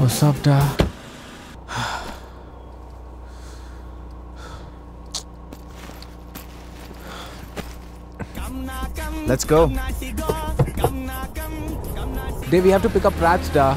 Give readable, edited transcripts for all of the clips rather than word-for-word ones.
What's up, da? Let's go. Dave, we have to pick up Prats, da.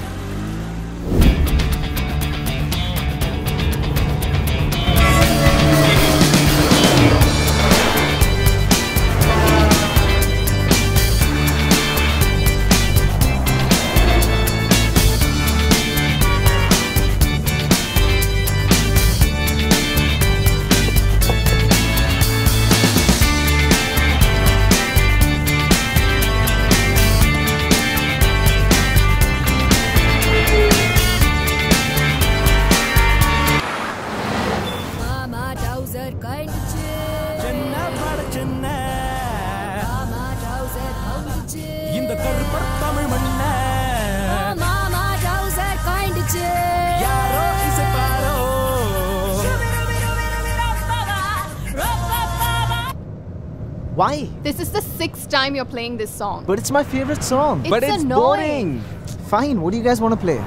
Why? This is the 6th time you're playing this song. But it's my favorite song. It's boring. Fine, what do you guys want to play?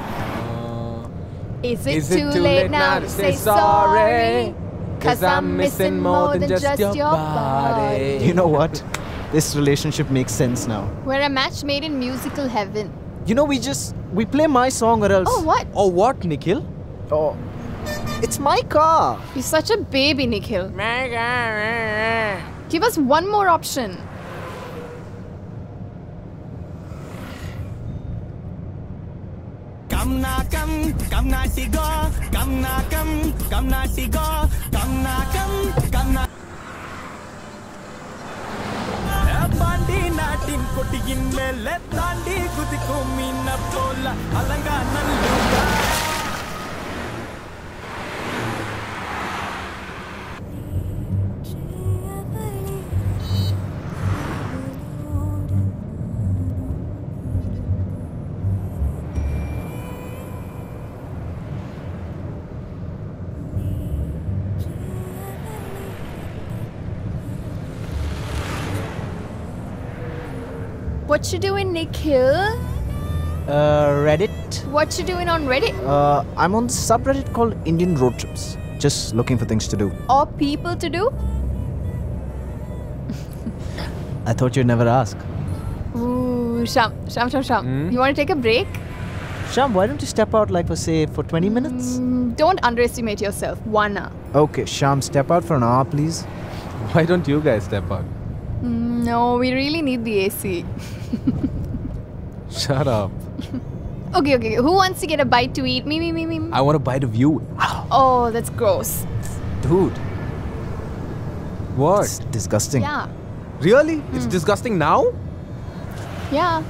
Is it too late now to say sorry? Cause I'm missing more than just your body. You know what? This relationship makes sense now. We're a match made in musical heaven. You know, we play my song or else. Oh, what? Or what, Nikhil? Oh, it's my car. You're such a baby, Nikhil. My car. Give us one more option. What you doing, Nikhil? Reddit. What you doing on Reddit? I'm on the subreddit called Indian Road Trips. Just looking for things to do. Or people to do? I thought you'd never ask. Ooh, Shyam. You want to take a break? Shyam, why don't you step out like for 20 minutes? Don't underestimate yourself. 1 hour. Okay, Shyam, step out for an hour, please. Why don't you guys step out? No, we really need the AC. Shut up. Okay. Who wants to get a bite to eat? Me. I want a bite of you. Oh, that's gross. Dude. What? It's disgusting. Yeah. Really? It's disgusting now? Yeah.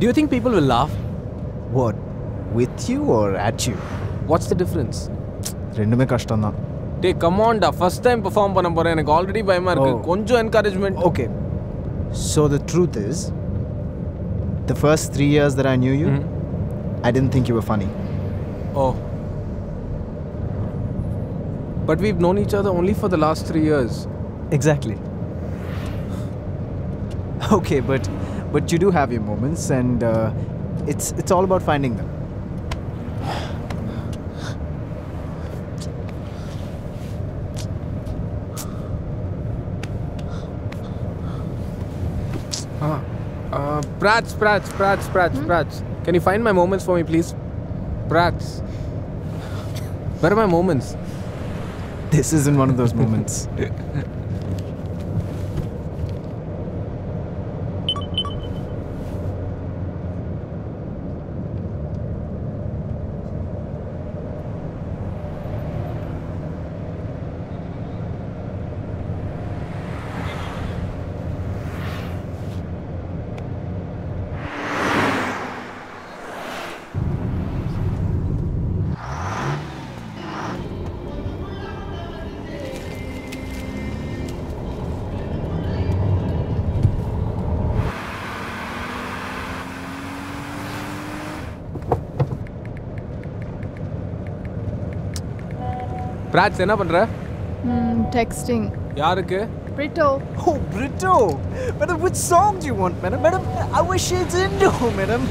Do you think people will laugh? What? With you or at you? What's the difference? Rendume kashtam da. Hey, come on da. First time perform panna pora enak already bayama irukku. Konjam encouragement. Okay. So the truth is, the first 3 years that I knew you, I didn't think you were funny. Oh. But we've known each other only for the last 3 years. Exactly. Okay, but you do have your moments, and it's all about finding them. Prats. Can you find my moments for me, please? Prats. Where are my moments? This isn't one of those moments. பிராட்ஸ் என்ன பண்ற? Texting. யாருக்கு? Brito. Oh, Brito. Madam, which song do you want, madam? Madam, I wish it's Indo, madam.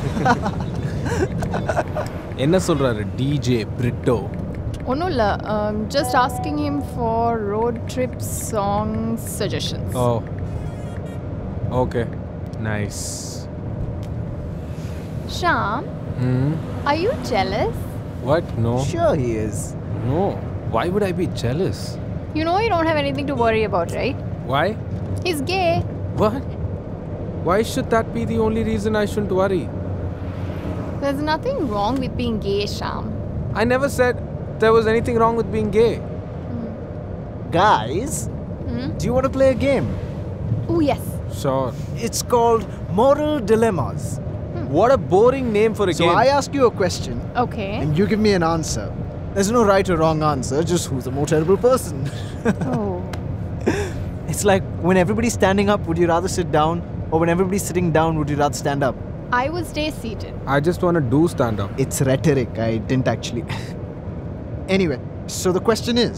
என்ன சொல்றாரு DJ Brito? Onula, just asking him for road trip song suggestions. Oh. Okay. Nice. Shyam, are you jealous? What? No. Sure he is. No. Why would I be jealous? You know you don't have anything to worry about, right? Why? He's gay. What? Why should that be the only reason I shouldn't worry? There's nothing wrong with being gay, Shyam. I never said there was anything wrong with being gay. Guys, do you want to play a game? Oh, yes. Sure. It's called Moral Dilemmas. What a boring name for a game. So I ask you a question. Okay. And you give me an answer. There's no right or wrong answer, just who's the more terrible person. Oh. It's like when everybody's standing up, would you rather sit down? Or when everybody's sitting down, would you rather stand up? I would stay seated. I just want to do stand up. It's rhetoric. I didn't actually. Anyway, so the question is,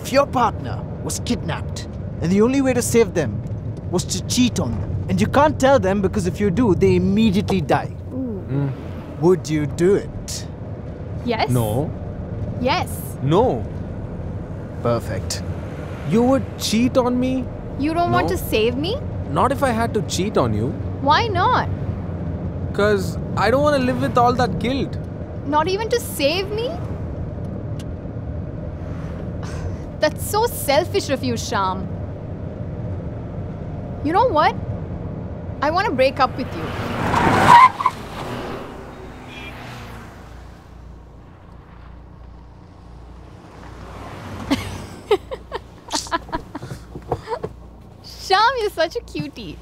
if your partner was kidnapped and the only way to save them was to cheat on them, and you can't tell them because if you do, they immediately die. Would you do it? Yes. No. Yes. No. Perfect. You would cheat on me? You don't want to save me? Not if I had to cheat on you. Why not? Because I don't want to live with all that guilt. Not even to save me? That's so selfish of you, Shyam. You know what? I want to break up with you. Shyam, you're such a cutie.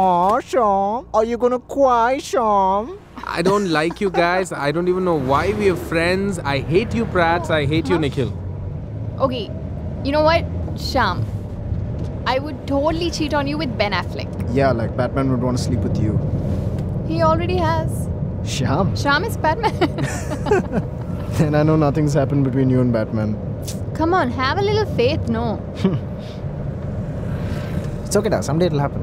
Aw, Shyam. Are you gonna cry, Shyam? I don't like you guys. I don't even know why we are friends. I hate you, Prats. I hate you, Nikhil. Okay, you know what, Shyam? I would totally cheat on you with Ben Affleck. Yeah, like Batman would want to sleep with you. He already has. Shyam? Shyam is Batman. Then I know nothing's happened between you and Batman. Come on, have a little faith, no? It's okay, Dad. Someday it'll happen.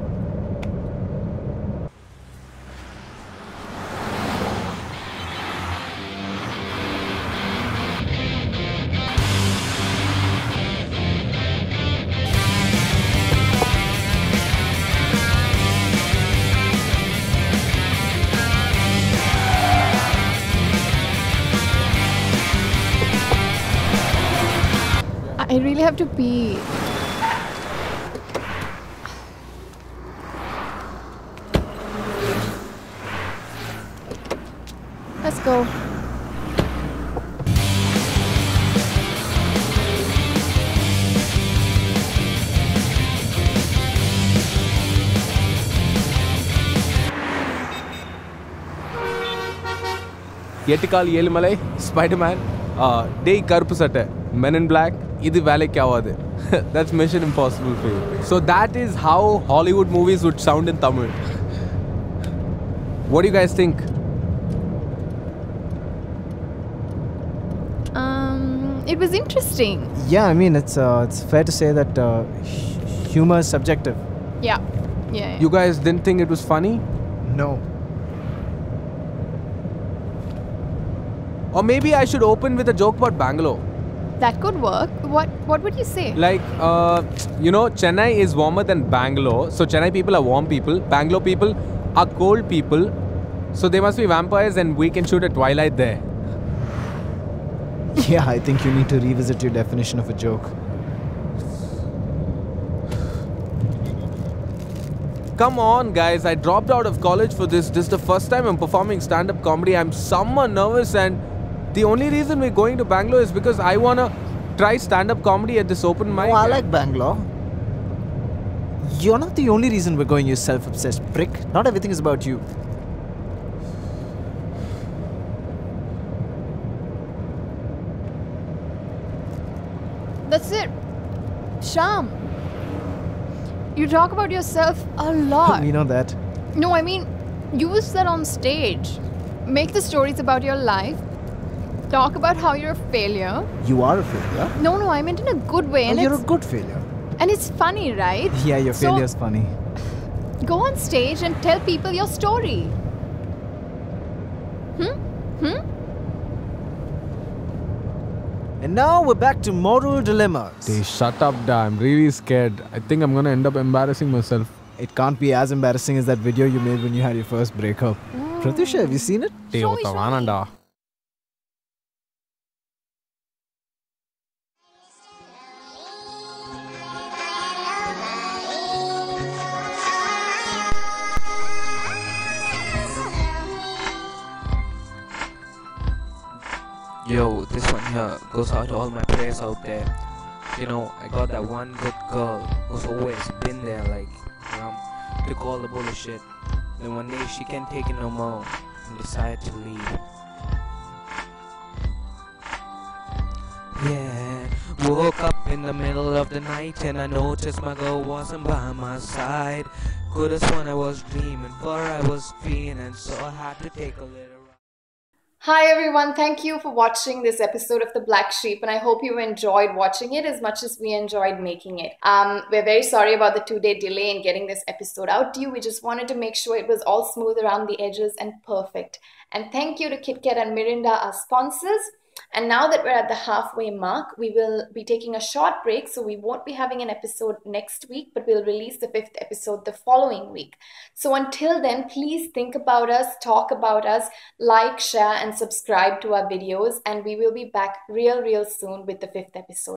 I really have to pee. Let's go. Yetikal Yelmalai, Spider-Man, Day Karpusata, Men in Black. Idi vale kya wade? That's Mission Impossible for you. So that is how Hollywood movies would sound in Tamil. What do you guys think? It was interesting. Yeah, I mean it's fair to say that humor is subjective. Yeah. Yeah. You guys didn't think it was funny? No. Or maybe I should open with a joke about Bangalore. That could work. What would you say? Like, you know, Chennai is warmer than Bangalore. So Chennai people are warm people. Bangalore people are cold people. So they must be vampires and we can shoot at Twilight there. Yeah, I think you need to revisit your definition of a joke. Come on, guys. I dropped out of college for this. This is the first time I'm performing stand-up comedy. I'm somewhat nervous and... The only reason we're going to Bangalore is because I want to try stand-up comedy at this open mic. Oh, I like Bangalore. You're not the only reason we're going, you self-obsessed prick. Not everything is about you. That's it. Shyam, you talk about yourself a lot. We know that. No, I mean, use that on stage. Make the stories about your life. Talk about how you're a failure. You are a failure? No, I meant in a good way. And you're a good failure. And it's funny, right? Yeah, your failure's funny. Go on stage and tell people your story. And now we're back to moral dilemmas. They shut up, da. I'm really scared. I think I'm gonna end up embarrassing myself. It can't be as embarrassing as that video you made when you had your first breakup. Oh. Pratusha, have you seen it? Show me. Yo, this one here goes out to all my prayers out there. You know, I got that one good girl who's always been there, like, took all the bullshit. Then one day she can't take it no more and decided to leave. Yeah, woke up in the middle of the night and I noticed my girl wasn't by my side. Could've sworn I was dreaming, for I was feeling, so I had to take a little. Hi everyone, thank you for watching this episode of The Black Sheep, and I hope you enjoyed watching it as much as we enjoyed making it. We're very sorry about the 2-day delay in getting this episode out to you. We just wanted to make sure it was all smooth around the edges and perfect. And thank you to KitKat and Mirinda, our sponsors. And now that we're at the halfway mark, we will be taking a short break, so we won't be having an episode next week, but we'll release the 5th episode the following week. So until then, please think about us, talk about us, like, share and subscribe to our videos, and we will be back real soon with the 5th episode.